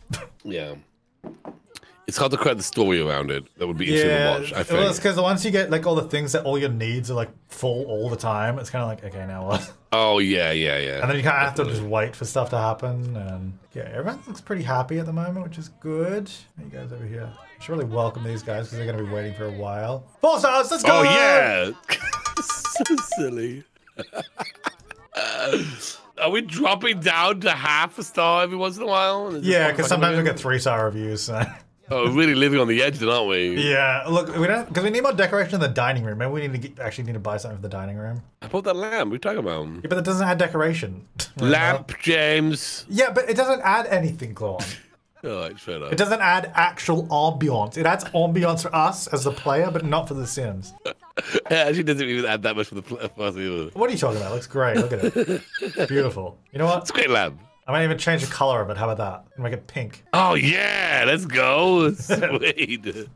Yeah. It's hard to create the story around it. That would be interesting to watch, I think. Well, it's because once you get, like, all the things that all your needs are, like, full all the time, it's kind of like, okay, now what? Oh, yeah. And then you kind of have to just wait for stuff to happen, and... Yeah, everyone looks pretty happy at the moment, which is good. You guys over here. I should really welcome these guys, because they're going to be waiting for a while. 4 stars, let's go! Oh, yeah! So silly. Are we dropping down to 1/2 a star every once in a while? Yeah, because sometimes we get 3-star reviews, so... Oh, we're really living on the edge, then, aren't we? Yeah, look, we don't, because we need more decoration in the dining room. Maybe we need to actually need to buy something for the dining room. I bought that lamp. What are you talking about? Yeah, but it doesn't add decoration. Lamp, James. Yeah, but it doesn't add anything, Gluon. Alright, fair enough. It doesn't add actual ambiance. It adds ambiance for us as the player, but not for the Sims. It actually doesn't even add that much for the player. What are you talking about? It looks great. Look at it. Beautiful. You know what? It's a great lamp. I might even change the color of it. How about that? Make it pink. Oh, yeah. Let's go. Sweet.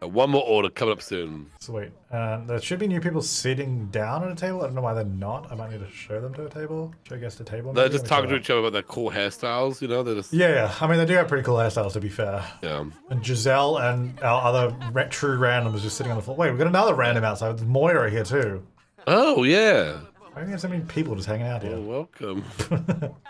One more order coming up soon. Sweet. There should be new people sitting down at a table. I don't know why they're not. I might need to show them to a table. Show guests to a table. They're just talking to each other about their cool hairstyles. You know, they're just... Yeah. I mean, they do have pretty cool hairstyles, to be fair. Yeah. And Giselle and our other true random is just sitting on the floor. Wait, we've got another random outside. There's Moira here, too. Oh, yeah. I think there's so many people just hanging out here. You're welcome.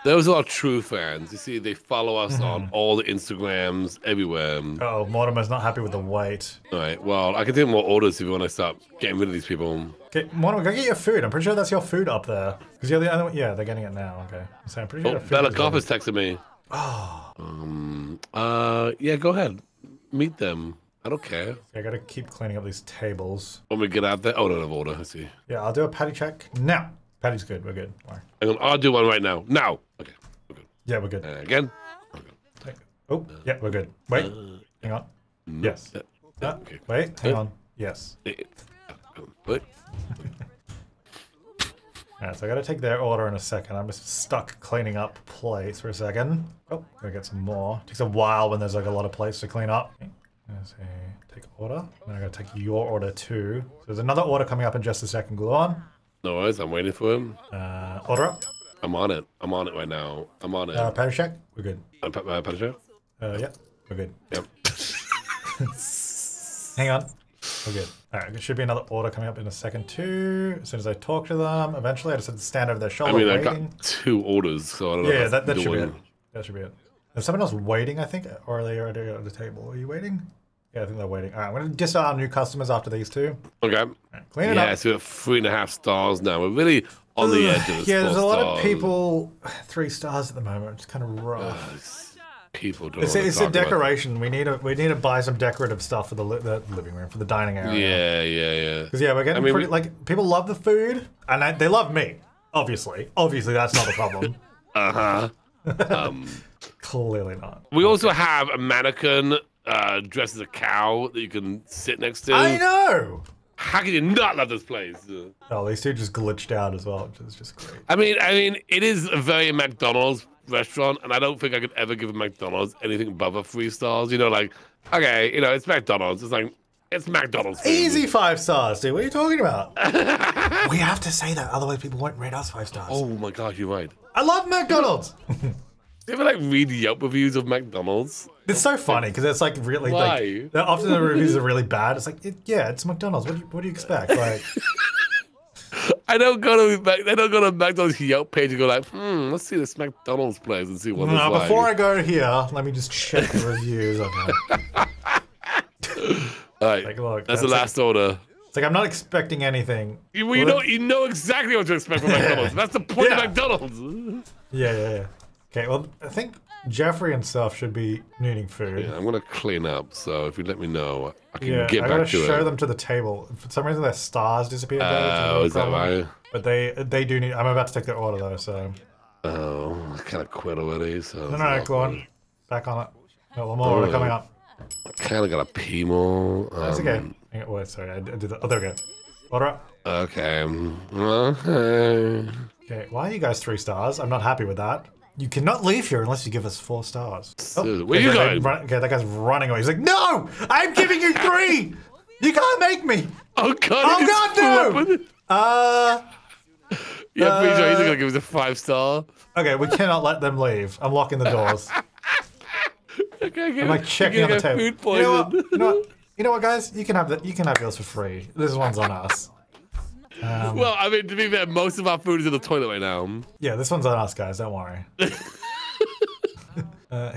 Those are our true fans. You see, they follow us on all the Instagrams, everywhere. Oh, Mortimer's not happy with the wait. All right, well, I can do more orders if you want to start getting rid of these people. Okay, Mortimer, go get your food. I'm pretty sure that's your food up there. Because you're the other one. Yeah, they're getting it now. Okay. So I'm pretty sure. Oh, Bella Cop has texted me. Oh. Yeah, go ahead. Meet them. I don't care. I gotta keep cleaning up these tables. When we get out there, oh, no, I've ordered. I see. Yeah, I'll do a patty check now. Patty's good. We're good. All right. Hang on, I'll do one right now. Now. Okay. We're good. Yeah, we're good. Again. Okay. Oh, yeah, we're good. Wait. Hang on. Yes. Okay. Wait. Hang on. Yes. Wait. All right, so I gotta take their order in a second. I'm just stuck cleaning up plates for a second. Oh, gotta get some more. Takes a while when there's like a lot of plates to clean up. Let's see, take order. Then I gotta take your order too. So there's another order coming up in just a second, Gluon. No worries, I'm waiting for him. Order up. I'm on it. I'm on it right now. I'm on it. Patty check? We're good. Patty check? Yeah, we're good. Yep. Hang on. We're good. Alright, there should be another order coming up in a second too. As soon as I talk to them, eventually I just have to stand over their shoulder. I mean, waiting. I got 2 orders, so I don't know. Yeah, that should be it. That should be it. Is someone else waiting, I think? Or are they already at the table? Are you waiting? Yeah, I think they're waiting. All right, I'm going to disarm new customers after these two. Okay. All right, clean it up. Yeah, so we're at 3.5 stars now. We're really on the edge of this. Yeah, there's a lot of people 3 stars at the moment. It's kind of rough. People don't it's a decoration. We need to buy some decorative stuff for the living room, for the dining area. Yeah. Because, yeah, we're getting pretty... Like, people love the food, and they love me, obviously. Obviously, that's not a problem. Clearly not. We also have a mannequin dressed as a cow that you can sit next to. I know! How can you not love this place? Oh, these two just glitched out as well, which is just great. I mean, it is a very McDonald's restaurant, and I don't think I could ever give a McDonald's anything above a 3 stars. You know, like, okay, you know, it's McDonald's. It's like, it's McDonald's food. Easy 5 stars, dude. What are you talking about? We have to say that, otherwise people won't rate us 5 stars. Oh my gosh, you're right. I love McDonald's! Do you ever like read Yelp reviews of McDonald's? It's so funny because it's like really like often the reviews are really bad. It's like it's McDonald's. What do you expect? Like, I don't go to McDonald's Yelp page and go like, let's see this McDonald's place and see what. No, like. Before I go here, let me just check the reviews. All right, like, look, that's the last order. It's like I'm not expecting anything. You know exactly what to expect from McDonald's. That's the point of McDonald's. Yeah. Okay, well, I think Jeffrey and stuff should be needing food. Yeah, I'm gonna clean up, so if you let me know, I can get back to it. I gotta show them to the table. For some reason, their stars disappeared. Oh, is that right? But they do need. I'm about to take their order though, so. Oh, I kind of quit already. So. No, Gluon, back on it. No, one more order coming up. I kind of gotta pee more. That's okay. Wait, sorry, I did that. Oh, there we go. Order up. Okay. Okay. Why are you guys 3 stars? I'm not happy with that. You cannot leave here unless you give us 4 stars. Oh, where you going? Okay, that guy's running away. He's like, no! I'm giving you 3! You can't make me! Oh god! Oh god, no! Yeah, please, he's gonna give us a 5-star. Okay, we cannot let them leave. I'm locking the doors. Okay, I'm like checking on the table. You know what, guys? You can have that. You can have yours for free. This one's on us. Well, I mean, to be fair, most of our food is in the toilet right now. Yeah, this one's on us, guys. Don't worry.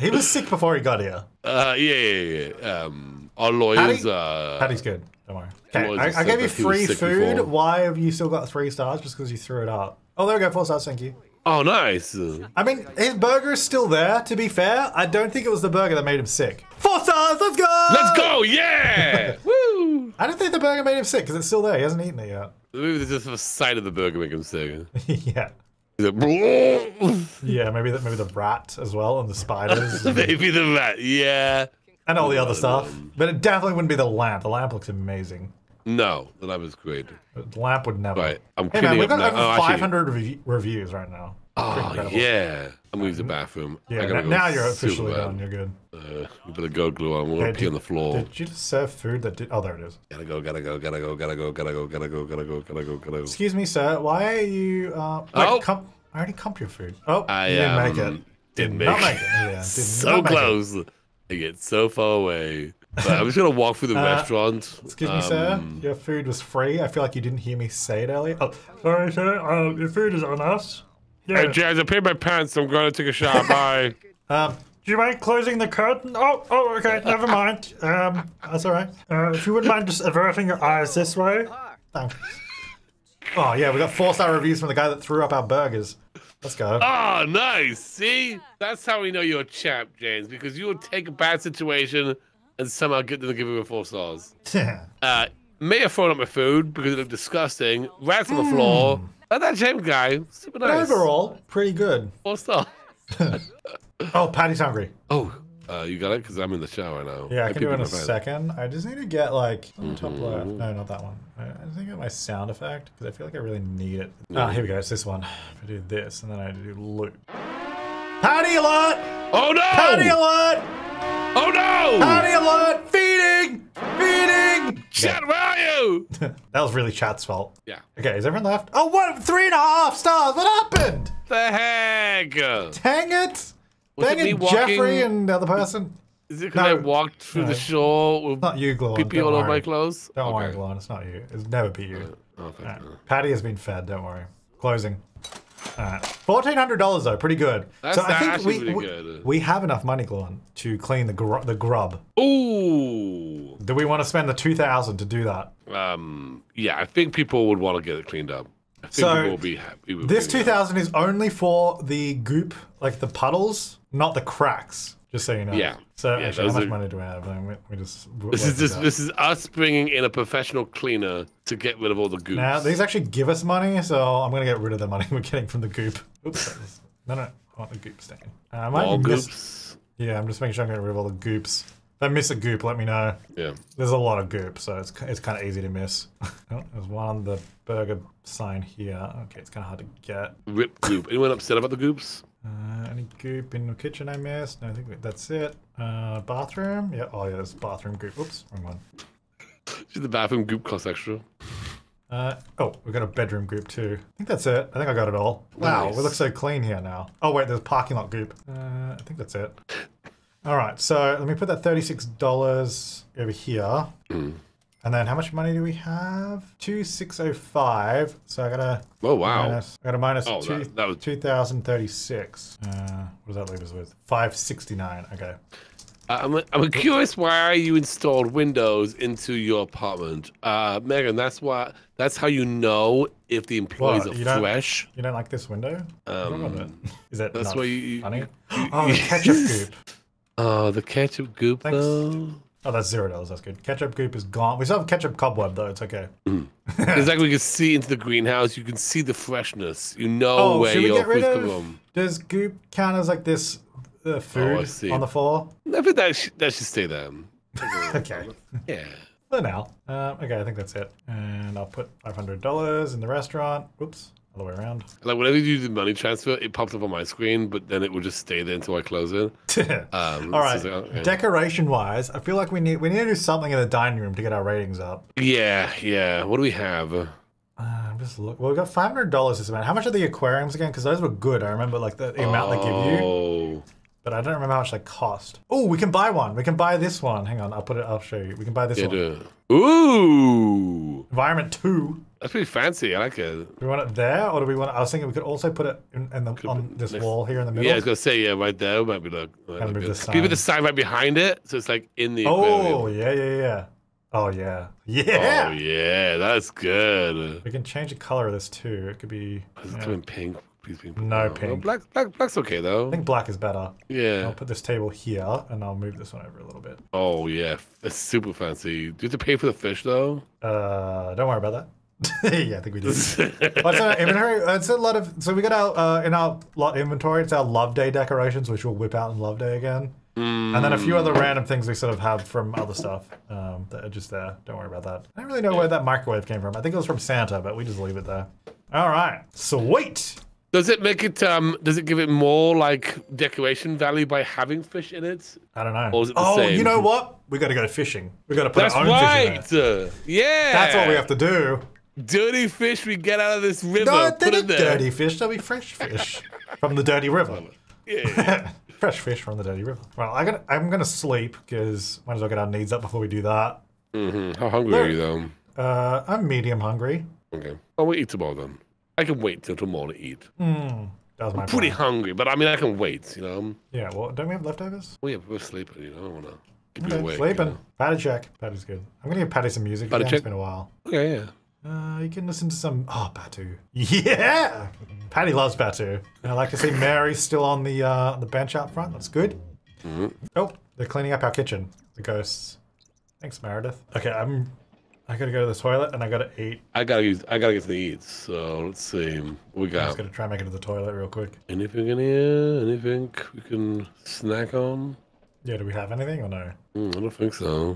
He was sick before he got here. Yeah. Our lawyers. Patty's good. Don't worry. Okay, I gave you free food. Before. Why have you still got 3 stars? Just because you threw it up. Oh, there we go. 4 stars. Thank you. Oh, nice. I mean, his burger is still there, to be fair. I don't think it was the burger that made him sick. 4 stars, let's go! Let's go, yeah! Woo! I don't think the burger made him sick, because it's still there. He hasn't eaten it yet. Maybe it's just the sight of the burger making him sick. Yeah. Yeah, maybe the rat as well, and the spiders. Maybe the rat, yeah. And all the other stuff. But it definitely wouldn't be the lamp. The lamp looks amazing. No, the lamp is great. The lamp would never. Right, I'm kidding. Hey man, we've got over 500 reviews right now. Oh, yeah. I'm going to the bathroom. Yeah, now you're officially done. You're good. You better go, Gluon. We'll pee on the floor. Did you just serve food that did. Oh, there it is. Gotta go. Excuse me, sir. Why are you. Wait, I already comped your food. Oh, I didn't make it. Didn't make it. Yeah, so close. I get so far away. But I'm just gonna walk through the restaurant. Excuse me, sir. Your food was free. I feel like you didn't hear me say it earlier. Oh, sorry, sir. Your food is on us. Yeah. Hey, Jazz, I paid my pants. So I'm gonna take a shower. Bye. Do you mind closing the curtain? Oh, okay. Never mind. That's alright. If you wouldn't mind just averting your eyes this way. Thanks. Oh yeah, we got 4-star reviews from the guy that threw up our burgers. Let's go. Oh, nice. See, that's how we know you're a champ, James, because you will take a bad situation and somehow get them to give him 4 stars. May have thrown up my food because it looked disgusting. Rats on the floor. And that James guy, super nice. Overall, pretty good. 4 stars. Oh, Patty's hungry. Oh, you got it? Because I'm in the shower now. Yeah, I can do it in a second. I just need to get, like, top left. No, not that one. I just need to get my sound effect because I feel like I really need it. Ah, here we go. It's this one. I do this, and then I do loop. Patty alert! Oh, no! Patty alert! Oh no! Patty alert! Feeding! Feeding! Chat, where are you? That was really chat's fault. Yeah. Okay, is everyone left? Oh, what? 3.5 stars! What happened? The heck? Dang it! Dang it, Jeffrey and the other person. Is it because I walked through the shore with not you, Gluon. Pee all over my clothes? Don't worry, Gluon. It's not you. It's never be you. Patty has been fed, don't worry. Closing. Alright. $1,400 though, pretty good. That's so I think we have enough money, Gluon, to clean the grub. Ooh. Do we want to spend the 2,000 to do that? Yeah, I think people would want to get it cleaned up. I think so people will be happy with this 2,000 is only for the goop, like the puddles, not the cracks. Just so you know. Yeah. So actually, how much money do we have? We just. This is us bringing in a professional cleaner to get rid of all the goop. Now these actually give us money, so I'm gonna get rid of the money we're getting from the goop. Oops. No, I want the goop stain. All goops. Yeah, I'm just making sure I'm getting rid of all the goops. If I miss a goop, let me know. Yeah. There's a lot of goop, so it's kind of easy to miss. Oh, there's one on the burger sign here. Okay, it's kind of hard to get. Rip goop. Anyone upset about the goops? Any goop in the kitchen I missed? No, I think that's it. Bathroom? Yeah. Oh, yeah, there's bathroom goop. Oops, wrong one. Should the bathroom goop cost extra? Oh, we've got a bedroom goop too. I think that's it. I think I got it all. Wow, nice. We look so clean here now. Oh, wait, there's parking lot goop. I think that's it. All right, so let me put that $36 over here. And then how much money do we have? 2,605. So I gotta. Oh wow! I gotta minus 2,036. What does that leave us with? 569. Okay. I'm curious why you installed windows into your apartment, Megan. That's how you know if the employees are fresh. You don't like this window? Is that that's why you? Funny? Oh, the ketchup goop. Oh, the ketchup goop. Thanks. Though. Oh, that's $0. That's good. Ketchup goop is gone. We still have ketchup cobweb though. It's okay. Exactly. You can see into the greenhouse. You can see the freshness. You know where your food's from. Does goop count as like this food on the floor? I think that should stay there. Okay. Yeah. For now. Okay. I think that's it. And I'll put $500 in the restaurant. Oops. All the way around. Like whenever you do the money transfer, it pops up on my screen, but then it will just stay there until I close it. All right. So, okay. Decoration-wise, I feel like we need to do something in the dining room to get our ratings up. Yeah, yeah. What do we have? I'm just looking. Well, we got $500 this amount. How much are the aquariums again? Because those were good. I remember like the amount they give you. Oh. But I don't remember how much they cost. Oh, we can buy one. We can buy this one. Hang on, I'll put it. I'll show you. We can buy this one. Ooh. Environment 2. That's pretty fancy. I like it. Do we want it there, or do we want? I was thinking we could also put it on this wall here in the middle. Yeah, I was gonna say right there might be like. People the sign right behind it, so it's like in the. Oh yeah, yeah, yeah. Oh yeah, yeah. Oh yeah, that's good. We can change the color of this too. It could be. Is it coming pink? No pink. Well, black's okay though. I think black is better. Yeah. I'll put this table here, and I'll move this one over a little bit. Oh yeah, it's super fancy. Do you have to pay for the fish though? Don't worry about that. Yeah, I think we do. Oh, it's our inventory. It's a lot of. So we got our in our lot inventory. It's our Love Day decorations, which we'll whip out in Love Day again, and then a few other random things we sort of have from other stuff that are just there. Don't worry about that. I don't really know where that microwave came from. I think it was from Santa, but we just leave it there. All right, sweet. Does it make it, does it give it more, like, decoration value by having fish in it? I don't know. Or is it the same? You know what? We gotta go fishing. We gotta put our own fish in it. Yeah! That's all we have to do. Dirty fish we get out of this river. No, they're not dirty fish. They'll be fresh fish from the dirty river. Yeah. Fresh fish from the dirty river. Well, I'm gonna sleep, because might as well get our needs up before we do that. Mm-hmm. How hungry are you, though? I'm medium hungry. Okay. Oh, we'll eat tomorrow, then. I can wait till tomorrow to eat. That was my plan. Pretty hungry, but I mean, I can wait, you know. Yeah, well, don't we have leftovers? Well, yeah, we're sleeping, you know. I don't want to keep you awake. Sleeping. You know? Patty check. Patty's good. I'm going to give Patty some music. Patty check. It's been a while. Okay, yeah. You can listen to some, Batuu. Yeah! Patty loves Batuu. And I like to see Mary still on the bench out front. That's good. Mm-hmm. Oh, they're cleaning up our kitchen. The ghosts. Thanks, Meredith. Okay, I gotta go to the toilet and I gotta eat. I gotta get to the eats. So let's see. What we got. I'm just gonna try and make it to the toilet real quick. Anything in here? Anything we can snack on? Yeah. Do we have anything or no? I don't think so.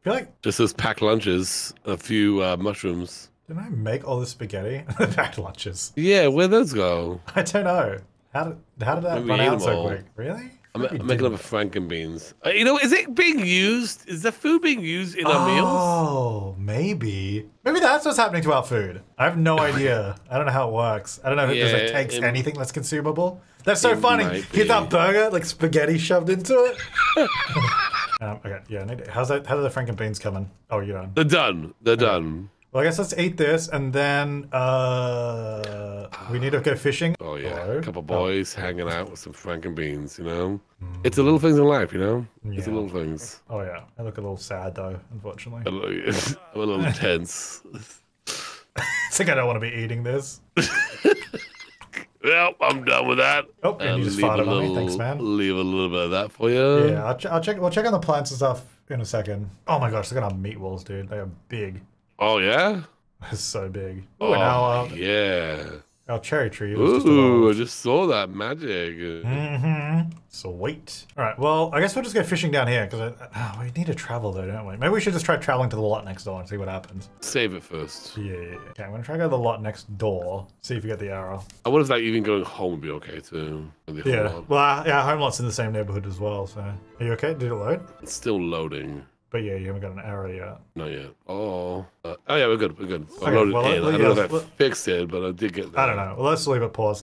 I feel like just those packed lunches, a few mushrooms. Didn't I make all the spaghetti? Packed lunches. Yeah. Where'd those go? I don't know. How did that run out so quick? Really? I'm making up a frankenbeans. You know, is it being used? Is the food being used in our meals? Oh, maybe. Maybe that's what's happening to our food. I have no idea. I don't know how it works. I don't know if it just takes anything that's consumable. That's so funny. Get that burger, like spaghetti shoved into it. Okay, yeah. How do the frankenbeans come in? Oh, you're done. They're done. They're done. Well, I guess let's eat this, and then we need to go fishing. Oh, yeah. Hello? A couple of boys hanging out with some frankenbeans, you know? It's the little things in life, you know? Yeah. It's the little things. Oh, yeah. I look a little sad, though, unfortunately. I'm a little tense. I think I don't want to be eating this. Well, I'm done with that. Oh, and you just farted on me. Thanks, man. Leave a little bit of that for you. Yeah, I'll check. We'll check on the plants and stuff in a second. Oh, my gosh. Look at our meatballs, dude. They are big. Oh, yeah? That's so big. Oh, yeah. Our cherry tree. Ooh, I just saw that magic. Mm-hmm. Sweet. All right, well, I guess we'll just go fishing down here because we need to travel, though, don't we? Maybe we should just try traveling to the lot next door and see what happens. Save it first. Yeah. Okay, I'm going to try to go to the lot next door, see if we get the arrow. I wonder if that even going home would be okay, too. Yeah. Well, our home lot's in the same neighborhood as well, so. Are you okay? Did it load? It's still loading. But yeah, you haven't got an arrow yet. Not yet. Oh yeah, we're good. We're good. Okay, I don't know if I fixed it, but I did get that. I don't know. Well, let's leave it paused.